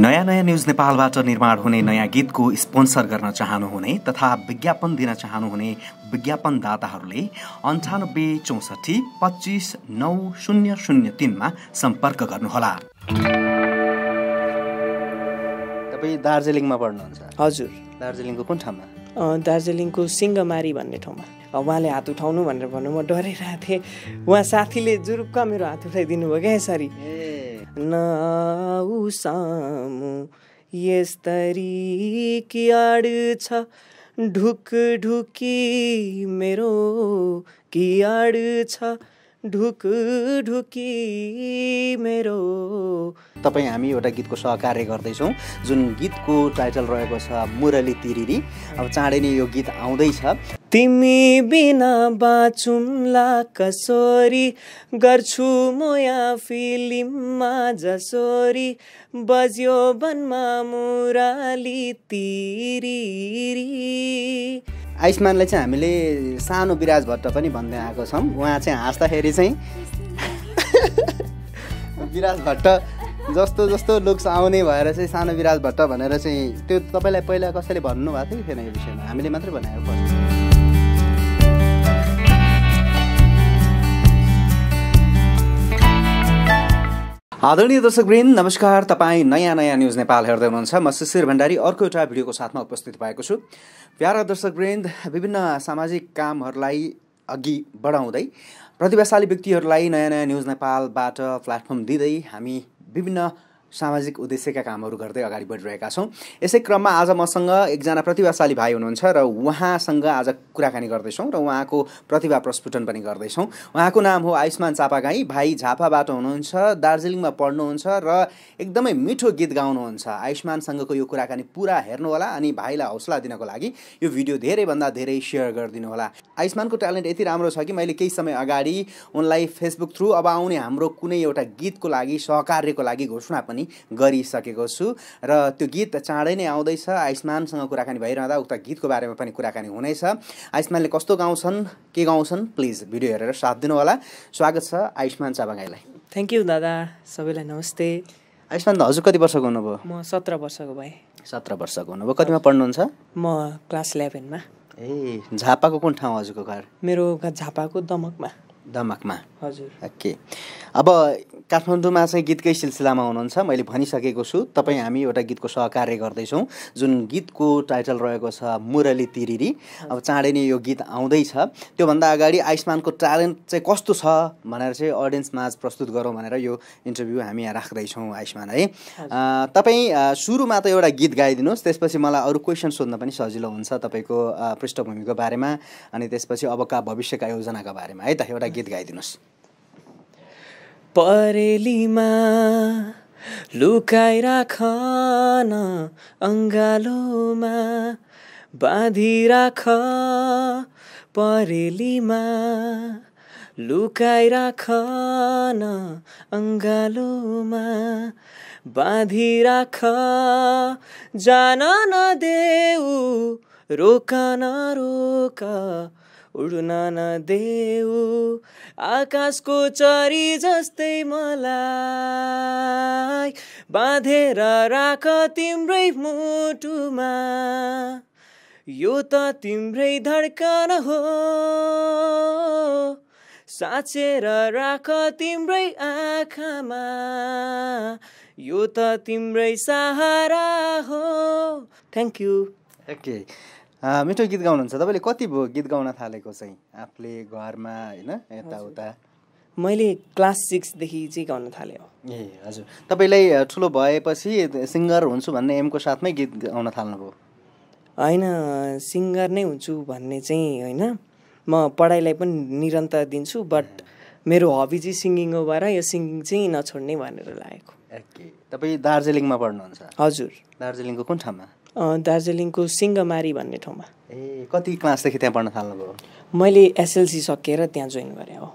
नया नया न्यूज नेपालबाट निर्माण हुने नयाँ गीतको स्पोन्सर गर्न चाहनुहुने तथा विज्ञापन दिन चाहनुहुने विज्ञापनदाताहरूले 9864 25 9003 मा सम्पर्क गर्नुहोला। तपाईँ दार्जिलिङमा पढ्नुहुन्छ? हजुर। दार्जिलिङको कुन ठाउँमा? दार्जिलिङको सिंहमारी भन्ने ठाउँमा। उहाँले हात उठाउनु भनेर भन्नु, म डरिरहेको थिएँ। उहाँ साथीले जुरुक्क मेरो हात उठाइदिनु भयो क्या यसरी। नाउसामु यस्तरी कि आड छ ढुक ढुकी मेरो कि आड छ ढुक ढुकी मेरो। तपाईँ हामी एउटा गीतको सहकार्य गर्दैछौँ जुन गीतको टाइटल रहेको छ मुरली तिरीरी। अब चाँडै नै यो गीत आउँदैछ। तिमी बिना बाँचुम्ला कसोरी, गर्छु मोया फिल्ममा जसोरी, बज्यो वनमा मुरली तिरीरी। आयुष्मानलाई चाहिँ हामीले सानो बिराज भट्ट पनि भन्दै आएको छौँ। उहाँ चाहिँ हाँस्दाखेरि चाहिँ बिराज भट्ट जस्तो जस्तो लुक्स आउने भएर चाहिँ सानो बिराज भट्ट भनेर चाहिँ त्यो तपाईँलाई पहिला कसैले भन्नुभएको थियो कि थिएन यो विषयमा? हामीले मात्रै बनाएको। आदरणीय दर्शकवृन्द नमस्कार, तपाईँ नयाँ नयाँ न्यूज नेपाल हेर्दै हुनुहुन्छ। म शिशिर भण्डारी अर्को एउटा भिडियोको साथमा उपस्थित भएको छु। प्यारा दर्शकवृन्द, विभिन्न सामाजिक कामहरूलाई अघि बढाउँदै प्रतिभाशाली व्यक्तिहरूलाई नयाँ नयाँ न्यूज नेपालबाट प्लेटफर्म दिँदै हामी विभिन्न सामाजिक उद्देश्यका कामहरू गर्दै अगाडि बढिरहेका छौँ। यसै क्रममा आज मसँग एकजना प्रतिभाशाली भाइ हुनुहुन्छ र उहाँसँग आज कुराकानी गर्दैछौँ र उहाँको प्रतिभा प्रस्फुटन पनि गर्दैछौँ। उहाँको नाम हो आयुष्मान चापा। भाइ झापाबाट हुनुहुन्छ, दार्जिलिङमा पढ्नुहुन्छ र एकदमै मिठो गीत गाउनुहुन्छ। आयुष्मानसँगको यो कुराकानी पुरा हेर्नुहोला अनि भाइलाई हौसला दिनको लागि यो भिडियो धेरैभन्दा धेरै सेयर गरिदिनुहोला। आयुष्मानको ट्यालेन्ट यति राम्रो छ कि मैले केही समय अगाडि उनलाई फेसबुक थ्रु अब आउने हाम्रो कुनै एउटा गीतको लागि सहकार्यको लागि घोषणा पनि गरिसकेको छु र त्यो गीत चाँडै नै आउँदैछ। आयुष्मानसँग कुराकानी भइरहँदा उक्त गीतको बारेमा पनि कुराकानी हुनेछ। आयुष्मानले कस्तो गाउँछन्, के गाउँछन्, प्लिज भिडियो हेरेर साथ दिनुहोला। स्वागत छ आयुष्मान चापागाईलाई। थ्याङ्क यू दादा। सबैलाई नमस्ते। आयुष्मान दादा हजुर कति वर्षको हुनुभयो? म 17 वर्षको भएँ। 17 वर्षको हुनुभयो। कतिमा पढ्नुहुन्छ? म क्लास 11मा। ए, झापाको कुन ठाउँ हजुरको घर? मेरो घर झापाको दमकमा। दमकमा, हजुर। ओके, अब काठमाडौँमा चाहिँ गीतकै सिलसिलामा हुनुहुन्छ। मैले भनिसकेको छु तपाईँ हामी एउटा गीतको सहकार्य गर्दैछौँ जुन गीतको टाइटल रहेको छ मुरली तिरीरी। अब चाँडै नै यो गीत आउँदैछ। त्योभन्दा अगाडि आयुष्मानको ट्यालेन्ट चाहिँ कस्तो छ भनेर चाहिँ अडियन्समा प्रस्तुत गरौँ भनेर यो इन्टरभ्यू हामी यहाँ राख्दैछौँ। आयुष्मान है, तपाईँ सुरुमा त एउटा गीत गाइदिनुहोस्, त्यसपछि मलाई अरू क्वेसन सोध्न पनि सजिलो हुन्छ तपाईँको पृष्ठभूमिको बारेमा अनि त्यसपछि अबका भविष्यका योजनाका बारेमा। है त, एउटा गीत गाइदिनुहोस्। परेलीमा लुकाई राखन, अंगालोमा बाँधी राख, परेलीमा लुकाई राखन, अंगालोमा बाँधी राख, जान नदेऊ, रोकन रोक, उड्न नदेऊ, आकाशको चरी जस्तै मलाई बाँधेर राख तिम्रै मुटुमा, यो त तिम्रै धड्कन हो, साँचेर राख तिम्रै आँखामा, यो त तिम्रै सहारा हो। Thank you. ओके, मिठो गीत गाउनुहुन्छ। तपाईँले कति भयो गीत गाउन थालेको चाहिँ आफूले घरमा, होइन यताउता? मैले क्लास 6देखि चाहिँ गाउन थालेँ। ए हजुर, तपाईँलाई ठुलो भएपछि सिङ्गर हुन्छु भन्ने एमको साथमै गीत गाउन थाल्नुभयो? होइन, सिङ्गर नै हुन्छु भन्ने चाहिँ होइन, म पढाइलाई पनि निरन्तर दिन्छु, बट मेरो हबी चाहिँ सिङ्गिङ हो भएर यो सिङ्गिङ चाहिँ नछोड्ने भनेर लागेको। ओके, तपाईँ दार्जिलिङमा पढ्नुहुन्छ? हजुर। दार्जिलिङको कुन ठाउँमा? दार्जिलिङको सिंहमारी भन्ने ठाउँमा। ए, कति क्लासदेखि त्यहाँ पढ्न थाल्नुभयो? मैले एसएलसी सकेर त्यहाँ जोइन गरेँ। हो,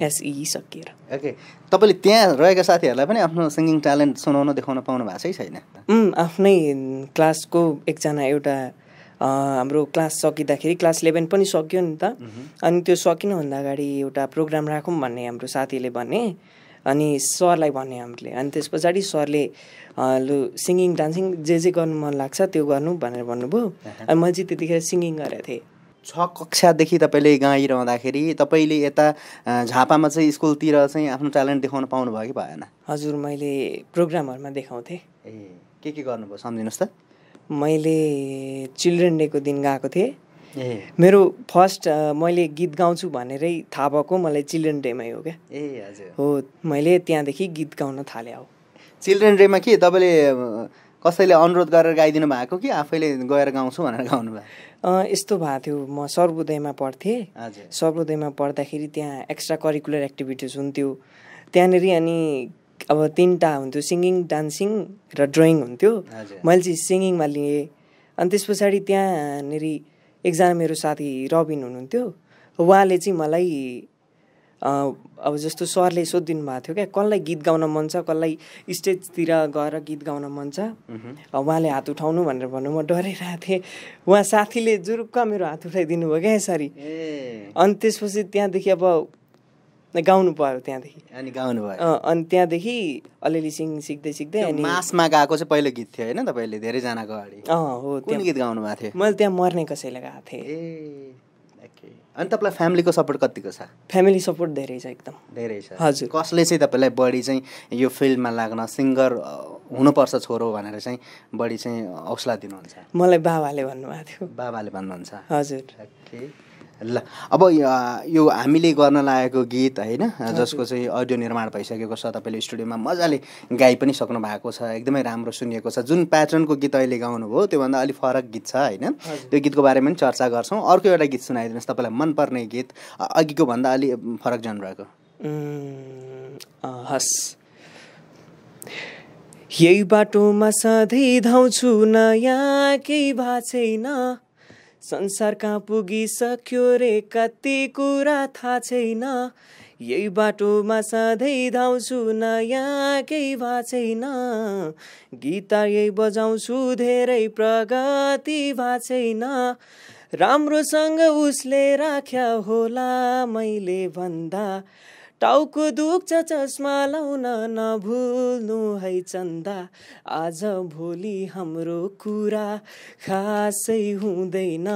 एसई सकेर। ओके, तपाईँले त्यहाँ रहेका साथीहरूलाई पनि आफ्नो सिङ्गिङ ट्यालेन्ट सुनाउन देखाउन पाउनु भएको छैन? आफ्नै क्लासको एकजना एउटा हाम्रो क्लास सकिँदाखेरि क्लास 11 पनि सक्यो नि त, अनि त्यो सकिनुभन्दा अगाडि एउटा प्रोग्राम राखौँ भन्ने हाम्रो साथीले भने अनि सरलाई भन्ने हामीले। अनि त्यसपछि सरले लु सिंगिङ डान्सिङ जे जे गर्नु मन लाग्छ त्यो गर्नु भनेर भन्नुभयो। अनि मैले चाहिँ त्यतिखेर सिंगिङ गरेको थिएँ। छ कक्षादेखि तपाईँले गाइरहँदाखेरि तपाईँले यता झापामा चाहिँ स्कुलतिर चाहिँ आफ्नो ट्यालेन्ट देखाउन पाउनुभयो कि भएन? हजुर, मैले प्रोग्रामहरूमा देखाउँथेँ। ए के गर्नुभयो सम्झिनुहोस् त। मैले चिल्ड्रेन डेको दिन गएको थिएँ। मेरो फर्स्ट मैले गीत गाउँछु भनेरै थाहा भएको मलाई चिल्ड्रेन डेमै हो क्या। ए हजुर हो, मैले त्यहाँदेखि गीत गाउन थालेँ। हो चिल्ड्रेन डेमा के तपाईँले कसैले अनुरोध गरेर गाइदिनु भएको कि आफैले गएर गाउँछु भनेर गाउनु भयो? यस्तो भएको थियो, म सर्वोदयमा पढ्थेँ। सर्वोदयमा पढ्दाखेरि त्यहाँ एक्स्ट्रा करिकुलर एक्टिभिटिज हुन्थ्यो त्यहाँनिर। अनि अब तीनटा हुन्थ्यो, सिङ्गिङ, डान्सिङ र ड्रइङ हुन्थ्यो। मैले चाहिँ सिङ्गिङमा लिएँ। अनि त्यस पछाडि त्यहाँनिर एकजना मेरो साथी रबिन हुनुहुन्थ्यो, उहाँले चाहिँ मलाई अब जस्तो सरले सोधिदिनु भएको थियो क्या, कसलाई गीत गाउन मन छ, कसलाई स्टेजतिर गएर गीत गाउन मन छ, उहाँले हात उठाउनु भनेर भन्नु। म डराइरहेको थिएँ। उहाँ साथीले जुरुक्क मेरो हात उठाइदिनु भयो क्या यसरी। अनि त्यसपछि त्यहाँदेखि अब गाउनु पर्यो। त्यहाँदेखि अनि गाउनु भयो। अनि त्यहाँदेखि अलिअलि सिङ सिक्दै सिक्दै अनि मासमा गाएको चाहिँ पहिलो गीत थियो हैन तपाईले धेरैजनाको अगाडि? हो, कुन गीत गाउनु भएको थियो? मैले त्यहाँ मर्ने कसैले गाएको थिएँ। अनि तपाईलाई फ्यामिलीको सपोर्ट कतिको छ? फ्यामिली सपोर्ट धेरै छ, एकदम धेरै छ। हजुर, कसले चाहिँ तपाईलाई बढी चाहिँ यो फिल्डमा लाग्न, सिङ्गर हुनुपर्छ छोरो भनेर चाहिँ बढी चाहिँ हौसला दिनुहुन्छ? मलाई बाबाले भन्नुभएको थियो। बाबाले भन्नुहुन्छ? हजुर। ल अब यो हामीले गर्न लागेको गीत होइन जसको चाहिँ अडियो निर्माण भइसकेको छ, तपाईँले स्टुडियोमा मजाले गाई पनि सक्नु भएको छ, एकदमै राम्रो सुनिएको छ। जुन प्याटर्नको गीत अहिले गाउनुभयो त्योभन्दा अलिक फरक गीत छ होइन, त्यो गीतको बारेमा पनि चर्चा गर्छौँ। अर्को एउटा गीत सुनाइदिनुहोस् तपाईँलाई मनपर्ने गीत, अघिको भन्दा अलि फरक जनरको। हस्। यही बाटोमा सधैँ धाउँछु नयाँ केही भएको छैन, संसार कहाँ पुगिसक्यो रे कति कुरा थाहा छैन, यही बाटोमा सधैँ धाउँछु नयाँ केही भएको छैन, गीता यही बजाउँछु धेरै प्रगति भएको छैन, राम्रोसँग उसले राख्या होला मैले भन्दा, टाउको दुख्छ चस्मा लाउन नभुल्नु है चन्दा, आज भोलि हाम्रो कुरा खासै हुँदैन,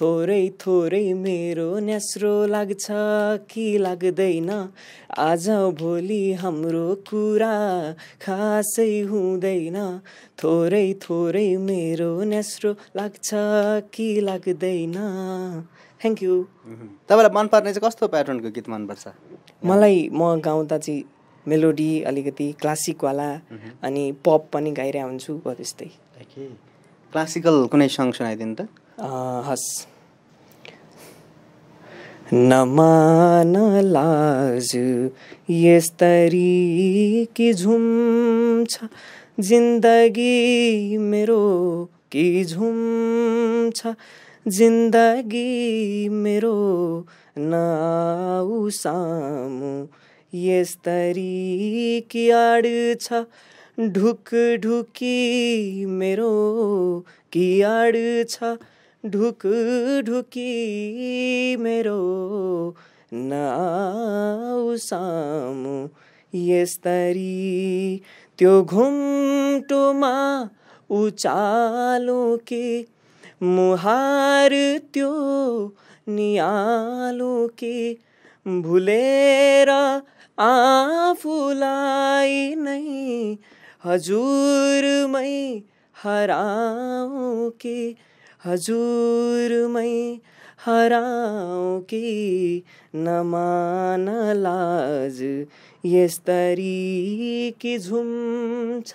थोरै थोरै मेरो न्यास्रो लाग्छ कि लाग्दैन, आज भोलि हाम्रो कुरा खासै हुँदैन, थोरै थोरै मेरो न्यास्रो लाग्छ कि लाग्दैन। Thank you. तपाईँलाई मनपर्ने चाहिँ कस्तो प्याटर्नको गीत मनपर्छ? मलाई म गाउँदा चाहिँ मेलोडी अलिकति क्लासिकवाला अनि पप पनि गाइरहेको हुन्छु। हो त्यस्तै क्लासिकल कुनै सङ्ग सुनाइदिनु त। हस्। नमान लाज यसरी कि झुम्छ जिन्दगी मेरो, कि झुम्छ जिन्दगी मेरो, नाउ सामु यसरी कि अड्छ ढुक ढुकी मेरो, कि अड्छ ढुक ढुकी मेरो, नाउ सामु यसरी त्यो घुम्टोमा उचालो कि मुहार त्यो नियालो कि, भुलेर आफूलाई नै हजुरमै हराउँ कि, हजुरमै हराउँ कि, नमान लाज यसरी कि झुम्छ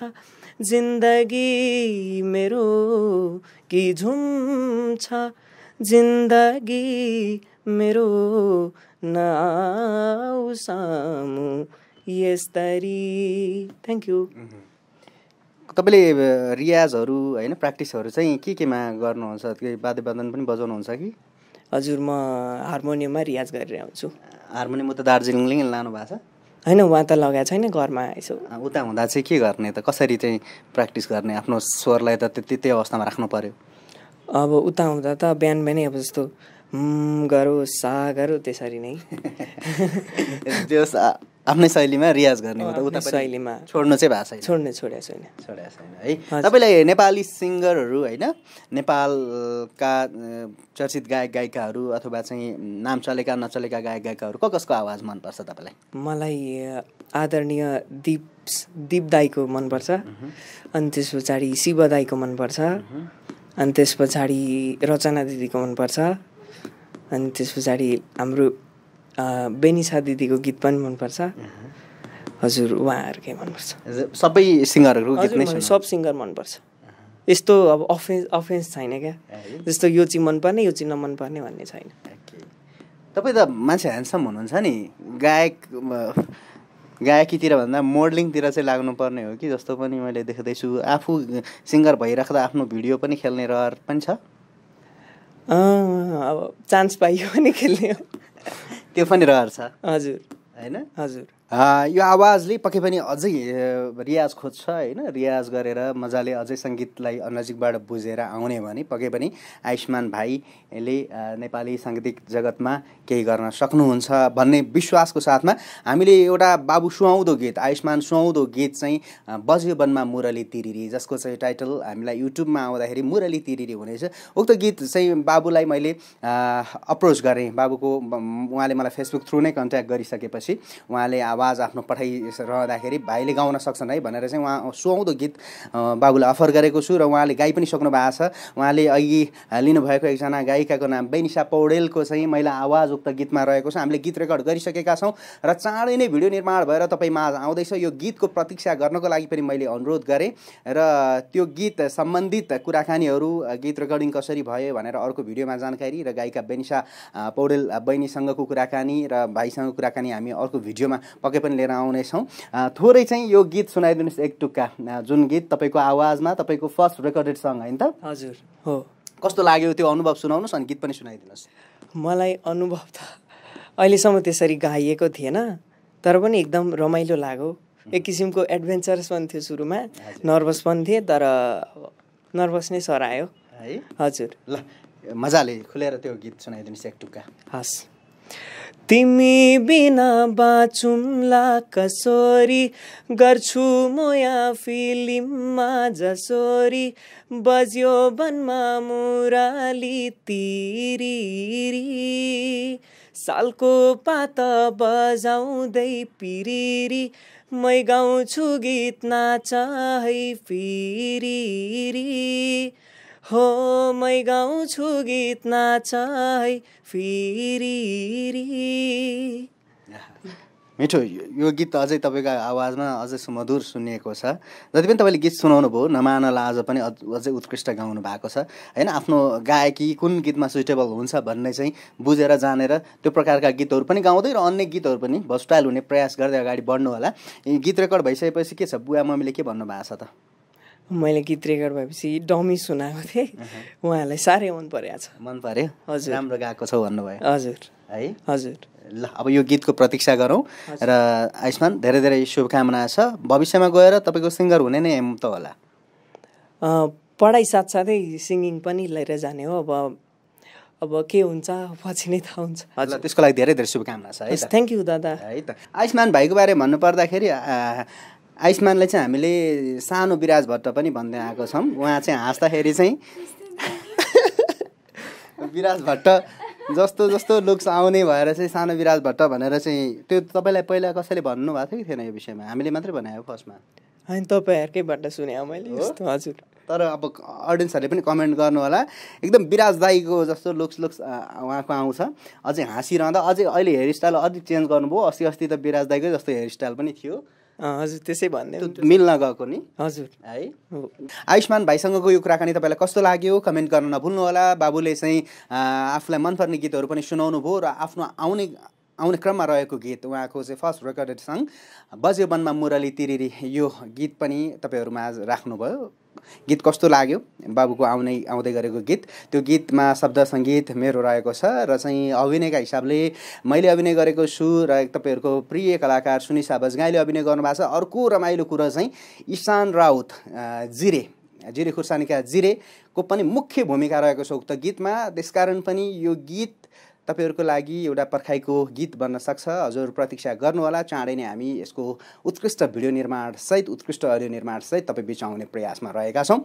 जिन्दगी मेरो, कि झुम्छ जिन्दगी मेरो, नाउ सामु यसरी। Thank you. तपाईँले रियाजहरू होइन प्र्याक्टिसहरू चाहिँ के केमा गर्नुहुन्छ? वाद्यवादन पनि बजाउनुहुन्छ कि? हजुर, म हार्मोनियममा रियाज गरेर आउँछु। हार्मोनियम त दार्जिलिङले लानु भएको छ हैन? वहाँ त लगाएको छैन, घरमा यसो उता हुँदा चाहिँ के गर्ने त, कसरी चाहिँ प्र्याक्टिस गर्ने आफ्नो स्वरलाई? त त्यही अवस्थामा राख्नु पर्यो। अब उता हुँदा त बिहान बिहानै अब जस्तो गरौँ सा गरौँ त्यसरी नै त्यो आफ्नै शैलीमा रियाज गर्ने हो त उता शैलीमा छोड्नु चाहिँ भएको छैन, छोडेको छैन है। तपाईलाई नेपाली सिङ्गरहरु हैन, नेपालका चर्चित गायक गायिकाहरु अथवा चाहिँ नाम चलेका नचलेका गायक गायिकाहरु कसको आवाज मन पर्छ तपाईलाई? मलाई आदरणीय दीप दाइको मन पर्छ, अनि त्यसपछि शिव दाइको मन पर्छ, अनि त्यसपछि रचना दिदीको मन पर्छ, अनि त्यसपछि हाम्रो बेनिशा दिदीको गीत पनि मन पर्छ। हजुर, उहाँहरुकै मन पर्छ। सबै सिंगरहरुको गीत नै सब सिंगर मन पर्छ। यस्तो अब अफेन्स छैन क्या, जस्तो यो चाहिँ मन पर्ने यो चाहिँ नमन पर्ने भन्ने छैन। तपाईं त मान्छे ह्यान्डसम हुनुहुन्छ नि, गायकीतिर भन्दा मोडलिङतिर चाहिँ लाग्नुपर्ने हो कि जस्तो पनि मैले देख्दैछु। आफू सिङ्गर भइराख्दा आफ्नो भिडियो पनि खेल्ने रहर पनि छ? अब चान्स पाइयो भने खेल्ने हो, त्यो पनि रहर छ। हजुर, हैन? हजुर, यो आवाजले पक्कै पनि अझै रियाज खोज्छ हैन, रियाज गरेर मजाले अझै संगीतलाई नजिकबाट बुझेर आउने भने पक्कै पनि आयुष्मान भाइले नेपाली संगीत जगतमा केही गर्न सक्नुहुन्छ भन्ने विश्वासको साथमा हामीले एउटा बाबु सुहाउँदो गीत, आयुष्मान सुहाउँदो गीत चाहिँ बज्यो वनमा मुरली तिरीरी, जसको चाहिँ टाइटल हामीलाई युट्युबमा आउँदाखेरि मुरली तिरीरी हुनेछ। उक्त गीत चाहिँ बाबुलाई मैले अप्रोच गरेँ, बाबुको उहाँले मलाई फेसबुक थ्रु नै कन्ट्याक्ट गरिसकेपछि उहाँले आवाज आफ्नो पठाइरहँदाखेरि भाइले गाउन सक्छन् है भनेर चाहिँ उहाँ सुहाउँदो गीत बाबुलाई अफर गरेको छु र उहाँले गाई पनि सक्नु भएको छ। उहाँले अघि लिनुभएको एकजना गायिकाको नाम बेनिशा पौडेलको चाहिँ मैले आवाज उक्त गीतमा रहेको छ। हामीले गीत रेकर्ड गरिसकेका छौँ र चाँडै नै भिडियो निर्माण भएर तपाईँमा आउँदैछ। यो गीतको प्रतीक्षा गर्नको लागि पनि मैले अनुरोध गरेँ र त्यो गीत सम्बन्धित कुराकानीहरू, गीत रेकर्डिङ कसरी भयो भनेर अर्को भिडियोमा जानकारी र गायिका बेनिशा पौडेल बहिनीसँगको कुराकानी र भाइसँगको कुराकानी हामी अर्को भिडियोमा पक्कै पनि लिएर आउनेछौँ। थोरै चाहिँ यो गीत सुनाइदिनुहोस् एक टुक्का, जुन गीत तपाईँको आवाजमा तपाईँको फर्स्ट रेकर्डेड सङ होइन त? हजुर, हो। कस्तो लाग्यो त्यो अनुभव सुनाउनुहोस् अनि गीत पनि सुनाइदिनुहोस्। मलाई अनुभव त अहिलेसम्म त्यसरी गाइएको थिएन, तर पनि एकदम रमाइलो लाग्यो। एक किसिमको एडभेन्चरस पनि थियो, सुरुमा नर्भस पनि थिएँ तर नर्भस नै सरायो है। हजुर, ल मजाले खुलेर त्यो गीत सुनाइदिनुहोस् एक टुक्का। हस्। तिमी बिना बाँचुम्ला कसोरी, गर्छु म यहाँ फिल्ममा जसोरी, बज्यो वनमा मुरली तिरीरी, सालको पाता बजाउँदै पिरिरी, मै गाउँछु गीत नाचाहै फिरिरी, हो मै गाउँछु गीत नाचाइ फिरिरी। मिठो यो गीत अझै तपाईँको आवाजमा अझै सुमधुर सुनिएको छ। जति पनि तपाईँले गीत सुनाउनु भयो, नमानला आज पनि अझै उत्कृष्ट गाउनु भएको छ हैन। आफ्नो गायकी कुन गीतमा सुइटेबल हुन्छ भन्ने चाहिँ बुझेर जानेर त्यो प्रकारका गीतहरू पनि गाउँदै र अन्य गीतहरू पनि भर्सटाइल हुने प्रयास गर्दै अगाडि बढ्नु होला। गीत रेकर्ड भइसकेपछि के छ, बुवा मम्मीले के भन्नुभएको छ त? मैले गीत रेकर्ड भएपछि डमी सुनाएको थिएँ, उहाँलाई साह्रै मन परेको छ। मन पर्यो? हजुर, राम्रो गाएको छ भन्नुभयो। हजुर, है। हजुर, ल अब यो गीतको प्रतीक्षा गरौँ र आयुष्मान धेरै धेरै शुभकामना छ। भविष्यमा गएर तपाईँको सिङ्गर हुने नै एम त होला? पढाइ साथसाथै सिङ्गिङ पनि लिएर जाने हो। अब के हुन्छ पछि नै थाहा हुन्छ। हजुर, त्यसको लागि धेरै धेरै शुभकामना छ है। थ्याङ्क यू दादा। है त, आयुष्मान भाइको बारे भन्नुपर्दाखेरि आयुष्मानलाई चाहिँ हामीले सानो बिराज भट्ट पनि भन्दै आएको छौँ। उहाँ चाहिँ हाँस्दाखेरि चाहिँ बिराज भट्ट जस्तो जस्तो लुक्स आउने भएर चाहिँ सानो बिराज भट्ट भनेर चाहिँ, त्यो तपाईँलाई पहिला कसैले भन्नुभएको थियो कि थिएन यो विषयमा? हामीले मात्रै बनायो फर्स्टमा, होइन तपाईँहरूकैबाट सुने हो मैले यस्तो। हजुर, तर अब अडियन्सहरूले पनि कमेन्ट गर्नु होला। एकदम बिराज दाईको जस्तो लुक्स उहाँको आउँछ, अझै हाँसिरहँदा। अझै अहिले हेयरस्टाइल अलिक चेन्ज गर्नुभयो, अस्ति त बिराज दाईको जस्तो हेयरस्टाइल पनि थियो। हजुर, त्यसै भन्ने मिल्न गएको नि। हजुर, है। आयुष्मान भाइसँगको यो कुराकानी तपाईँलाई कस्तो लाग्यो कमेन्ट गर्न नभुल्नु होला। बाबुले चाहिँ आफूलाई मनपर्ने गीतहरू पनि सुनाउनु भयो र आफ्नो आउने क्रममा रहेको गीत, उहाँको चाहिँ फर्स्ट रेकर्डेड सङ बज्यो वनमा मुरली तिरीरी, यो गीत पनि तपाईँहरूमा आज राख्नुभयो। गीत कस्तो लाग्यो बाबुको आउँदै गरेको गीत? त्यो गीतमा शब्द सङ्गीत मेरो रहेको छ र चाहिँ अभिनयका हिसाबले मैले अभिनय गरेको छु र तपाईँहरूको प्रिय कलाकार सुनिशा बजगाईले अभिनय गर्नुभएको छ। अर्को रमाइलो कुरो चाहिँ ईशान राउत जिरे खुर्सानीका जिरेको पनि मुख्य भूमिका रहेको छ उक्त गीतमा। त्यसकारण पनि यो गीत तपाईहरुको लागि एउटा पर्खाइको गीत बन्न सक्छ। हजुर प्रतीक्षा गर्नुहोला, चाँडै नै हामी यसको उत्कृष्ट भिडियो निर्माण सहित उत्कृष्ट अडियो निर्माण सहित तपाई बीच आउने प्रयासमा रहेका छौं।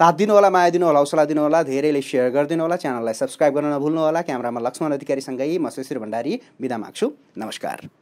साथ दिनुहोला, माया दिनुहोला, हौसला दिनुहोला, धेरैले शेयर गर्दिनुहोला, च्यानललाई सब्स्क्राइब गर्न नभुल्नुहोला। क्यामेरामा लक्ष्मण अधिकारी सँगै म शिशिर भण्डारी बिदा माग्छु। नमस्कार।